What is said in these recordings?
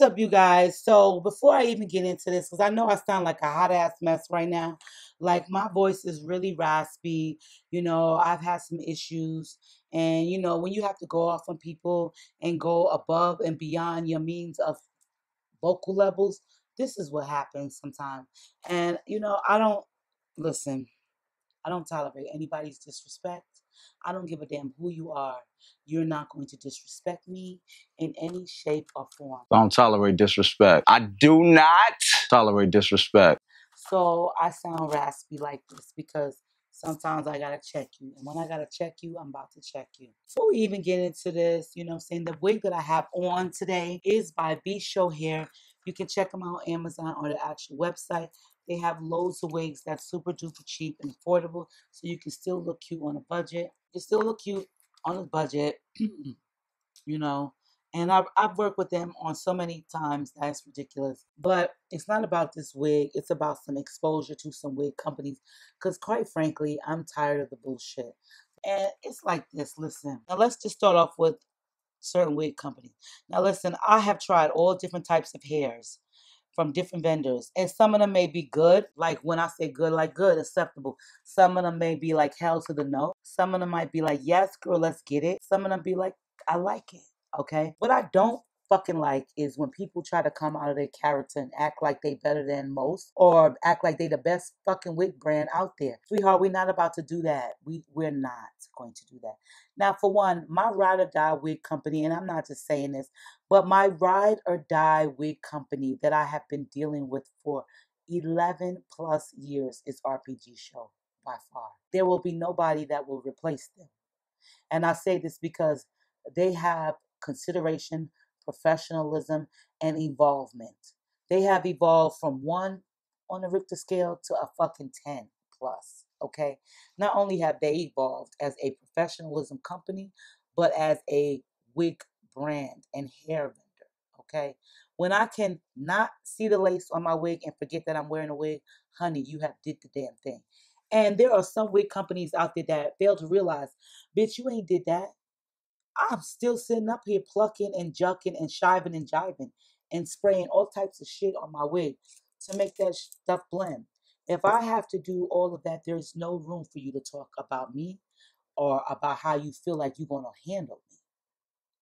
What's up, you guys? So before I even get into this, because I know I sound like a hot ass mess right now, like my voice is really raspy, you know, I've had some issues, and you know, when you have to go off on people and go above and beyond your means of vocal levels, this is what happens sometimes. And you know, I don't tolerate anybody's disrespect. I don't give a damn who you are. You're not going to disrespect me in any shape or form. I don't tolerate disrespect. I do not tolerate disrespect. So I sound raspy like this because sometimes I gotta check you. And when I gotta check you, I'm about to check you. Before we even get into this, you know what I'm saying, the wig that I have on today is by iShow Hair. You can check them out on Amazon or the actual website. They have loads of wigs that's super duper cheap and affordable, so you can still look cute on a budget. You still look cute on a budget, you know. And I've worked with them on so many times that's ridiculous. But it's not about this wig. It's about some exposure to some wig companies, because quite frankly, I'm tired of the bullshit. And it's like this. Listen, now let's just start off with certain wig companies. Now listen, I have tried all different types of hairs from different vendors, and some of them may be good, like when I say good, like good, acceptable. Some of them may be like hell to the no. Some of them might be like, yes girl, let's get it. Some of them be like, I like it, okay? What I don't fucking like is when people try to come out of their character and act like they better than most, or act like they the best fucking wig brand out there. Sweetheart, we're not about to do that. We're not going to do that. Now, for one, my ride or die wig company, and I'm not just saying this, but my ride or die wig company that I have been dealing with for 11 plus years is RPGShow by far. There will be nobody that will replace them. And I say this because they have consideration, professionalism, and evolvement. They have evolved from 1 on the Richter scale to a fucking 10 plus, okay? Not only have they evolved as a professionalism company, but as a wig brand and hair vendor, okay? When I can not see the lace on my wig and forget that I'm wearing a wig, honey, you have did the damn thing. And there are some wig companies out there that fail to realize, bitch, you ain't did that. I'm still sitting up here plucking and jucking and shiving and jiving and spraying all types of shit on my wig to make that stuff blend. If I have to do all of that, there's no room for you to talk about me or about how you feel like you're going to handle me.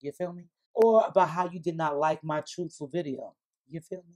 You feel me? Or about how you did not like my truthful video. You feel me?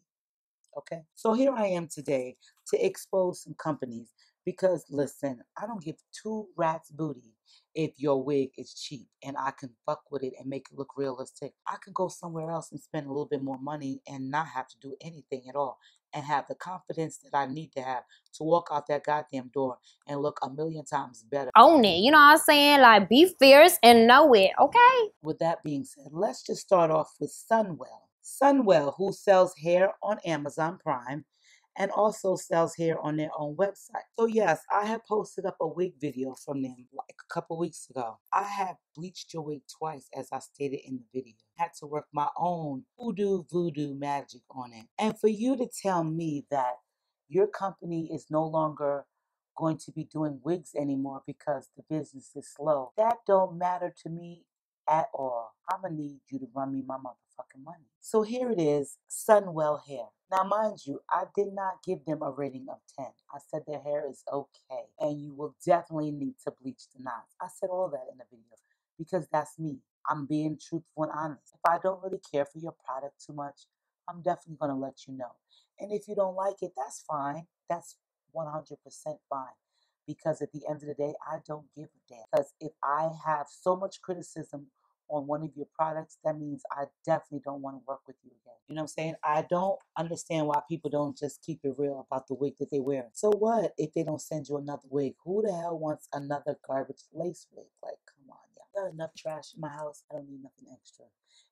Okay? So here I am today to expose some companies because, listen, I don't give two rats booty if your wig is cheap and I can fuck with it and make it look realistic. I could go somewhere else and spend a little bit more money and not have to do anything at all and have the confidence that I need to have to walk out that goddamn door and look a million times better. Own it, you know what I'm saying? Like, be fierce and know it, okay? With that being said, let's just start off with Sunwell. Sunwell, who sells hair on Amazon Prime, and also sells hair on their own website. So yes, I have posted up a wig video from them like a couple weeks ago. I have bleached your wig twice, as I stated in the video. I had to work my own voodoo magic on it. And for you to tell me that your company is no longer going to be doing wigs anymore because the business is slow, that don't matter to me at all. I'm gonna need you to run me my motherfucking money. So here it is, Sunwell Hair. Now, mind you, I did not give them a rating of 10. I said their hair is okay, and you will definitely need to bleach the knots. I said all that in the video because that's me. I'm being truthful and honest. If I don't really care for your product too much, I'm definitely going to let you know. And if you don't like it, that's fine. That's 100% fine, because at the end of the day, I don't give a damn. Because if I have so much criticism on one of your products, that means I definitely don't want to work with you again. You know what I'm saying? I don't understand why people don't just keep it real about the wig that they wear. So what if they don't send you another wig? Who the hell wants another garbage lace wig? Like, come on, y'all. I got enough trash in my house. I don't need nothing extra.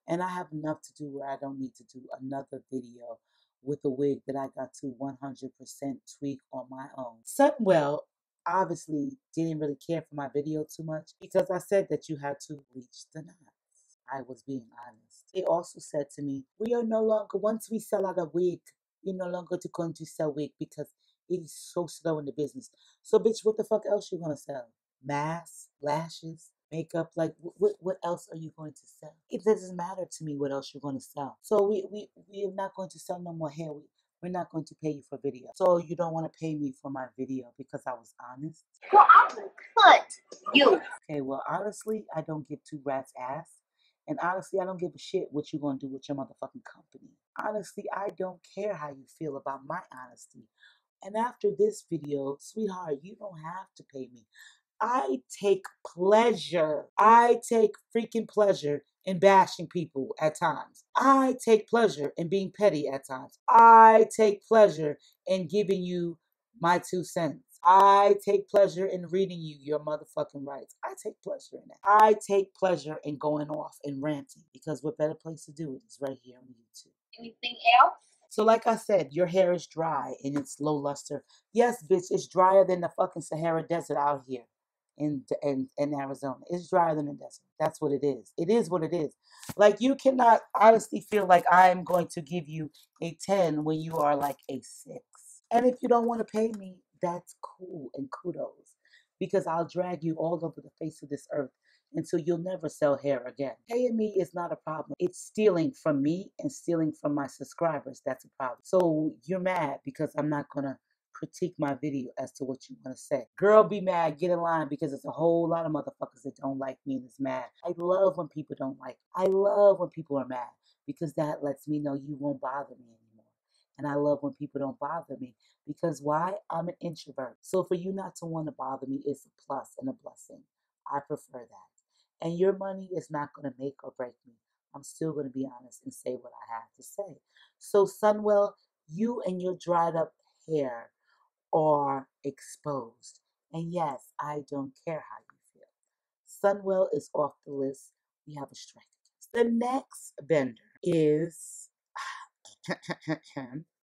And I have enough to do where I don't need to do another video with a wig that I got to 100% tweak on my own. Sunwell obviously didn't really care for my video too much because I said that you had to bleach the knots. I was being honest. They also said to me, we are no longer, once we sell out a wig, you're no longer going to sell wig because it is so slow in the business. So bitch, what the fuck else you gonna sell? Masks, lashes, makeup. Like, what else are you going to sell? It doesn't matter to me what else you're going to sell. So we are not going to sell no more hair. We're not going to pay you for video. So you don't want to pay me for my video because I was honest? Well, I'm going to cut you. Okay, well, honestly, I don't give two rats' ass. And honestly, I don't give a shit what you're going to do with your motherfucking company. Honestly, I don't care how you feel about my honesty. And after this video, sweetheart, you don't have to pay me. I take pleasure. I take freaking pleasure in bashing people at times. I take pleasure in being petty at times. I take pleasure in giving you my 2 cents. I take pleasure in reading you your motherfucking rights. I take pleasure in that. I take pleasure in going off and ranting, because what better place to do it is right here on YouTube. Anything else? So like I said, your hair is dry and it's low luster. Yes, bitch, it's drier than the fucking Sahara Desert out here in Arizona. It's drier than the desert. That's what it is. It is what it is. Like, you cannot honestly feel like I'm going to give you a 10 when you are like a 6. And if you don't want to pay me, that's cool and kudos, because I'll drag you all over the face of this earth until you'll never sell hair again. Paying me is not a problem. It's stealing from me and stealing from my subscribers. That's a problem. So you're mad because I'm not going to critique my video as to what you want to say. Girl, be mad. Get in line, because there's a whole lot of motherfuckers that don't like me and is mad. I love when people don't like me. I love when people are mad, because that lets me know you won't bother me. And I love when people don't bother me, because why? I'm an introvert. So for you not to want to bother me is a plus and a blessing. I prefer that. And your money is not going to make or break me. I'm still going to be honest and say what I have to say. So Sunwell, you and your dried up hair are exposed. And yes, I don't care how you feel. Sunwell is off the list. We have a strike. The next vendor is...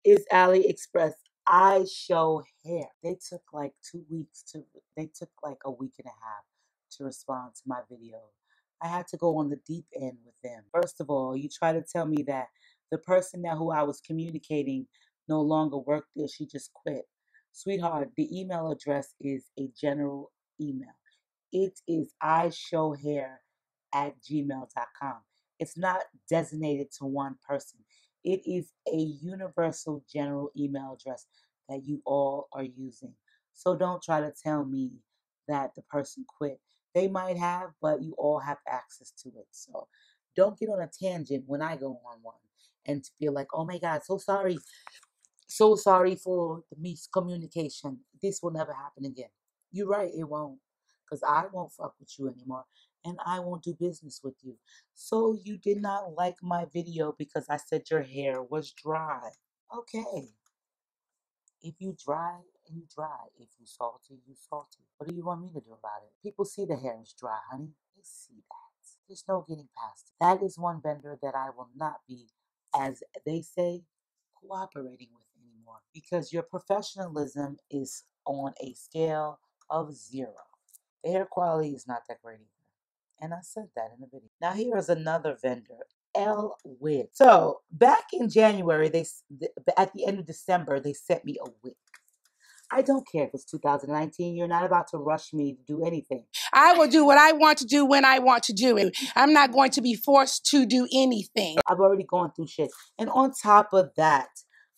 is AliExpress iShow Hair. They took like 2 weeks to, they took like a week and a half to respond to my video. I had to go on the deep end with them. First of all, you try to tell me that the person that who I was communicating no longer worked there. She just quit. Sweetheart, the email address is a general email. It is iShowHair@gmail.com. It's not designated to one person. It is a universal general email address that you all are using. So don't try to tell me that the person quit. They might have, but you all have access to it. So don't get on a tangent when I go on one and feel like, oh my God, so sorry. So sorry for the miscommunication. This will never happen again. You're right, it won't. Because I won't fuck with you anymore. And I won't do business with you. So you did not like my video because I said your hair was dry. Okay. If you dry, you dry. If you salty, you salty. What do you want me to do about it? People see the hair is dry, honey. They see that. There's no getting past it. That is one vendor that I will not be, as they say, cooperating with anymore. Because your professionalism is on a scale of 0. The hair quality is not that great either. And I said that in the video. Now here is another vendor, L Wit. So back in January, at the end of December, they sent me a wig. I don't care if it's 2019. You're not about to rush me to do anything. I will do what I want to do when I want to do it. I'm not going to be forced to do anything. I've already gone through shit. And on top of that,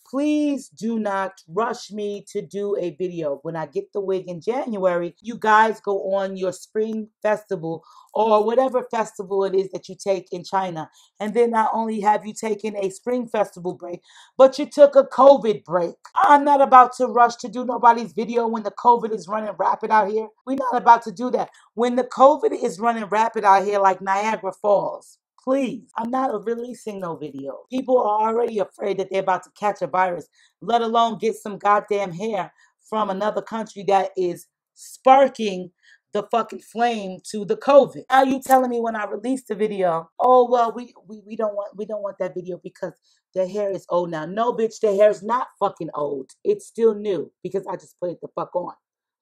please do not rush me to do a video. When I get the wig in January, you guys go on your spring festival or whatever festival it is that you take in China. And then not only have you taken a spring festival break, but you took a COVID break. I'm not about to rush to do nobody's video when the COVID is running rapid out here. We're not about to do that. When the COVID is running rapid out here like Niagara Falls. Please, I'm not releasing no video. People are already afraid that they're about to catch a virus, let alone get some goddamn hair from another country that is sparking the fucking flame to the COVID. Now you telling me when I release the video, oh well, we don't want that video because their hair is old now. No, bitch, their hair's not fucking old. It's still new because I just put it the fuck on.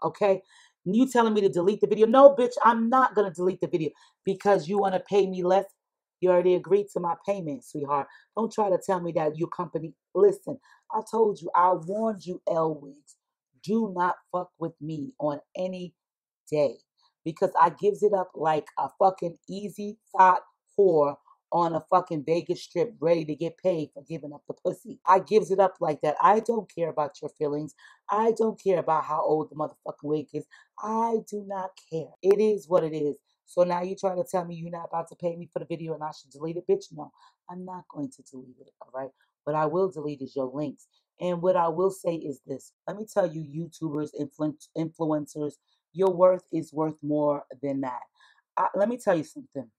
Okay? You telling me to delete the video? No, bitch, I'm not gonna delete the video because you wanna pay me less. You already agreed to my payment, sweetheart. Don't try to tell me that your company... Listen, I told you, I warned you, L Wigs. Do not fuck with me on any day. because I gives it up like a fucking easy thought whore on a fucking Vegas strip ready to get paid for giving up the pussy. I gives it up like that. I don't care about your feelings. I don't care about how old the motherfucking wig is. I do not care. It is what it is. So now you try to tell me you're not about to pay me for the video and I should delete it? Bitch, no. I'm not going to delete it, all right? What I will delete is your links. And what I will say is this. Let me tell you, YouTubers, influencers, your worth is worth more than that. Let me tell you something.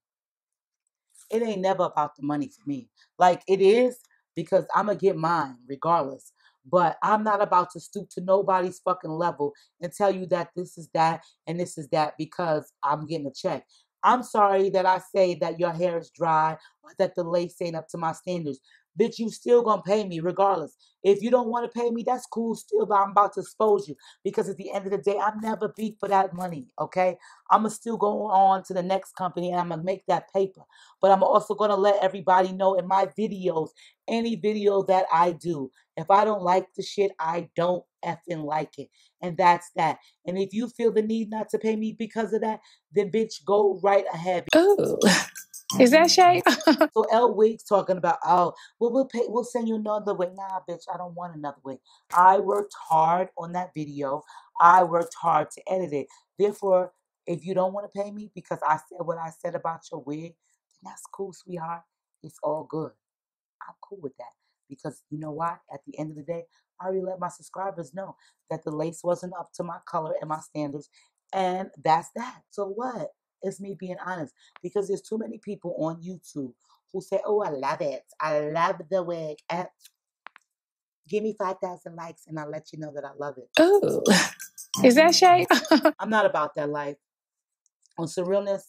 It ain't never about the money for me. Like, it is, because I'm going to get mine regardless. But I'm not about to stoop to nobody's fucking level and tell you that this is that and this is that because I'm getting a check. I'm sorry that I say that your hair is dry or that the lace ain't up to my standards. Bitch, you still going to pay me regardless. If you don't want to pay me, that's cool still, but I'm about to expose you. Because at the end of the day, I'm never beat for that money, okay? I'm going to still go on to the next company and I'm going to make that paper. But I'm also going to let everybody know in my videos, any video that I do, if I don't like the shit, I don't effing like it. And that's that. And if you feel the need not to pay me because of that, then bitch, go right ahead. Ooh. Is that Shay? So L Wit's talking about, oh, well, we'll send you another wig. Nah, bitch, I don't want another wig. I worked hard on that video. I worked hard to edit it. Therefore, if you don't want to pay me because I said what I said about your wig, then that's cool, sweetheart. It's all good. I'm cool with that. Because you know what? At the end of the day, I already let my subscribers know that the lace wasn't up to my color and my standards. And that's that. So what? It's me being honest, because there's too many people on YouTube who say, oh, I love it. I love the wig. Give me 5,000 likes and I'll let you know that I love it. Ooh. Is that Shay? I'm not about that life. On surrealness,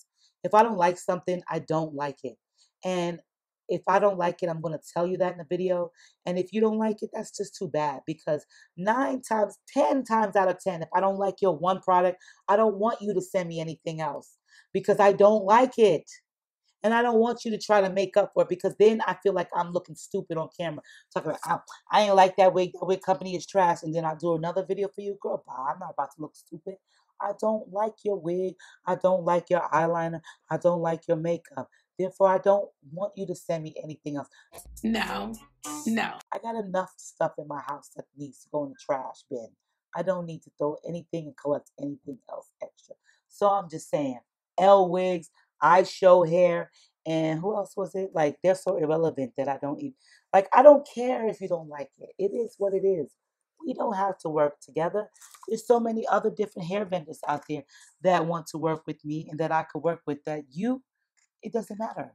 if I don't like something, I don't like it. And if I don't like it, I'm going to tell you that in the video. And if you don't like it, that's just too bad, because 9 times, 10 times out of 10, if I don't like your one product, I don't want you to send me anything else, because I don't like it. And I don't want you to try to make up for it, because then I feel like I'm looking stupid on camera. Talking about, oh, I ain't like that wig. That wig company is trash. And then I'll do another video for you. Girl, bye. I'm not about to look stupid. I don't like your wig. I don't like your eyeliner. I don't like your makeup. Therefore, I don't want you to send me anything else. No, no. I got enough stuff in my house that needs to go in the trash bin. I don't need to throw anything and collect anything else extra. So I'm just saying, L Wigs, iShow Hair, and who else was it? Like, they're so irrelevant that I don't even, like, I don't care if you don't like it. It is what it is. We don't have to work together. There's so many other different hair vendors out there that want to work with me and that I could work with, that you, it doesn't matter.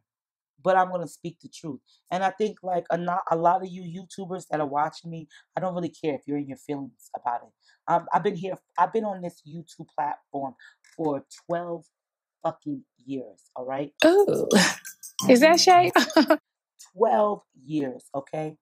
But I'm going to speak the truth. And I think, like, a lot of you YouTubers that are watching me, I don't really care if you're in your feelings about it. I've been on this YouTube platform for 12 fucking years, all right? Ooh. Is that Shay? 12 years, okay?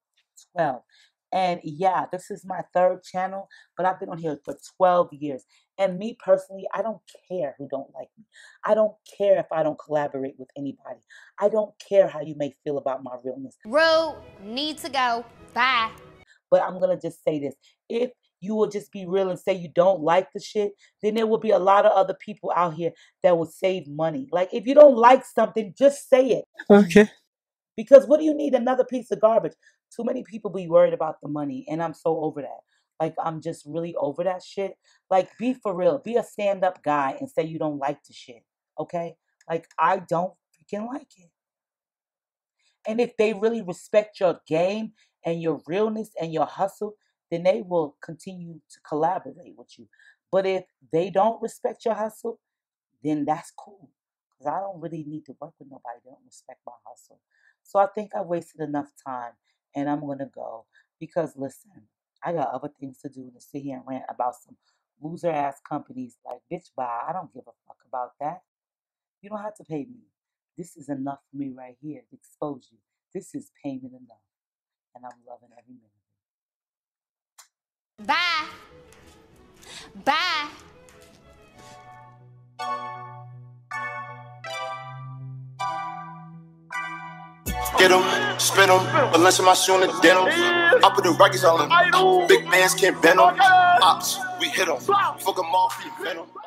12. And yeah, this is my third channel, but I've been on here for 12 years. And me personally, I don't care who don't like me. I don't care if I don't collaborate with anybody. I don't care how you may feel about my realness. Real, need to go. Bye. But I'm going to just say this. If you will just be real and say you don't like the shit, then there will be a lot of other people out here that will save money. Like, if you don't like something, just say it. Okay. Because what do you need another piece of garbage? Too many people be worried about the money, and I'm so over that. Like, I'm just really over that shit. Like, be for real. Be a stand-up guy and say you don't like the shit, okay? Like, I don't freaking like it. And if they really respect your game and your realness and your hustle, then they will continue to collaborate with you. But if they don't respect your hustle, then that's cool. Because I don't really need to work with nobody that don't respect my hustle. So I think I wasted enough time. And I'm going to go, because listen, I got other things to do than to sit here and rant about some loser ass companies. Like, bitch, bye. I don't give a fuck about that. You don't have to pay me. This is enough for me right here to expose you. This is payment enough. And I'm loving every minute. Bye. Bye. Get them, spin them, balance my shoe in the denim. I put the records on them. Big bands can't bend them. Ops, we hit them. Fuck them all, we invent them.